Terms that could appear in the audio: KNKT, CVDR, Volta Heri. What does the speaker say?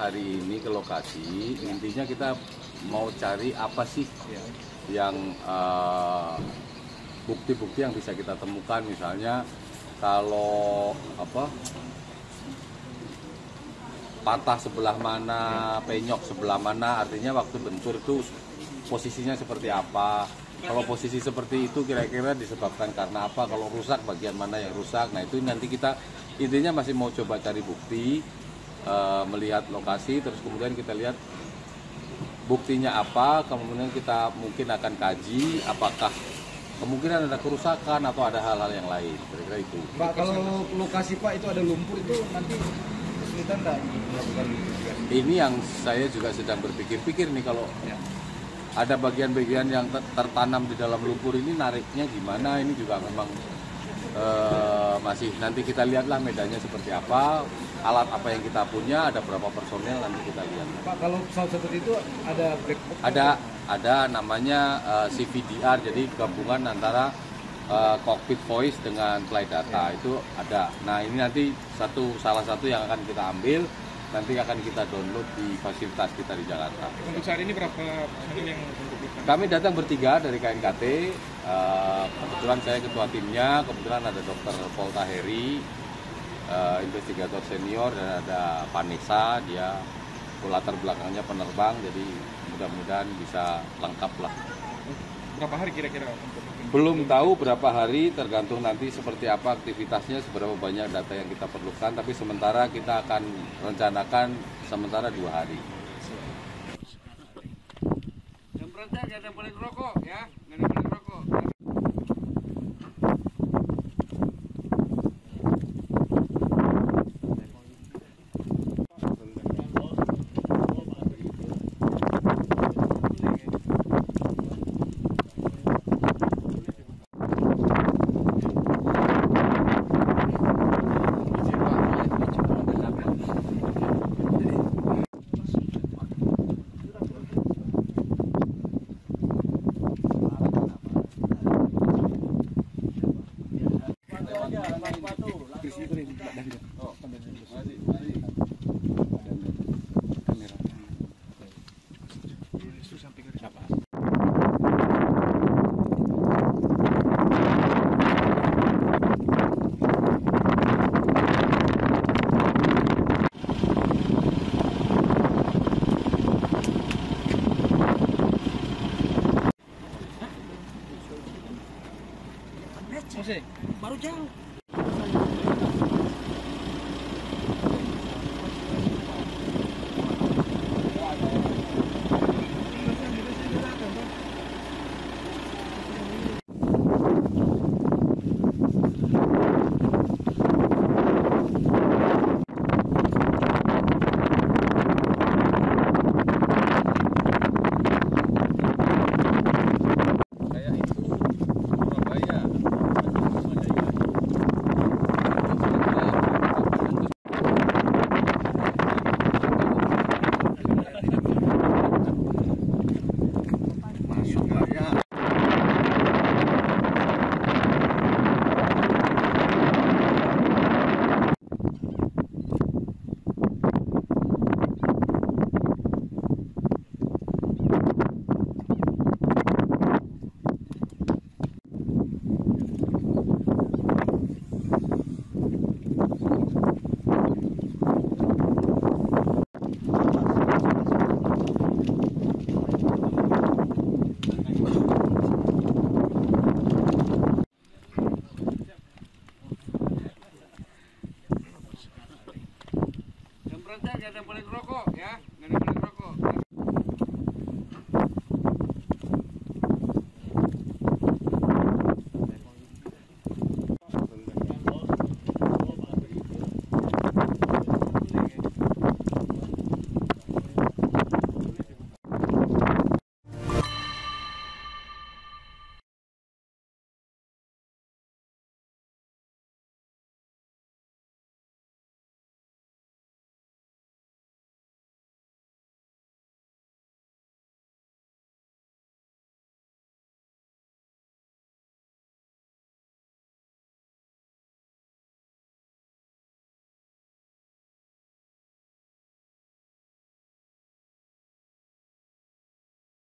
Hari ini ke lokasi, intinya kita mau cari apa sih yang bukti-bukti yang bisa kita temukan, misalnya kalau apa patah sebelah mana, penyok sebelah mana, artinya waktu bentur itu posisinya seperti apa. Kalau posisi seperti itu kira-kira disebabkan karena apa, kalau rusak bagian mana yang rusak. Nah itu nanti kita intinya masih mau coba cari bukti. Melihat lokasi, terus kemudian kita lihat buktinya apa, kemudian kita mungkin akan kaji apakah kemungkinan ada kerusakan atau ada hal-hal yang lain, kira-kira itu. Pak, kalau lokasi Pak itu ada lumpur itu nanti kesulitan nggak melakukan lumpur? Ini yang saya juga sedang berpikir-pikir nih, kalau ada bagian-bagian yang tertanam di dalam lumpur ini nariknya gimana, ini juga memang masih nanti kita lihatlah medannya seperti apa, alat apa yang kita punya, ada berapa personel, nanti kita lihat. Pak, kalau pesawat seperti itu ada black box? Ada namanya CVDR, jadi gabungan antara cockpit voice dengan flight data, itu ada. Nah ini nanti salah satu yang akan kita ambil, nanti akan kita download di fasilitas kita di Jakarta. Untuk saat ini berapa personel yang ditentukan? Kami datang bertiga dari KNKT, kebetulan saya ketua timnya, kebetulan ada Dr. Volta Heri, investigator senior, dan ada Vanessa, dia latar belakangnya penerbang, jadi mudah-mudahan bisa lengkap lah. Berapa hari kira-kira? Belum tahu berapa hari, tergantung nanti seperti apa aktivitasnya, seberapa banyak data yang kita perlukan, tapi sementara kita akan rencanakan sementara 2 hari. Yang berhenti, jangan boleh merokok ya, jangan boleh merokok. Baru jauh. Jangan boleh ngerokok ya.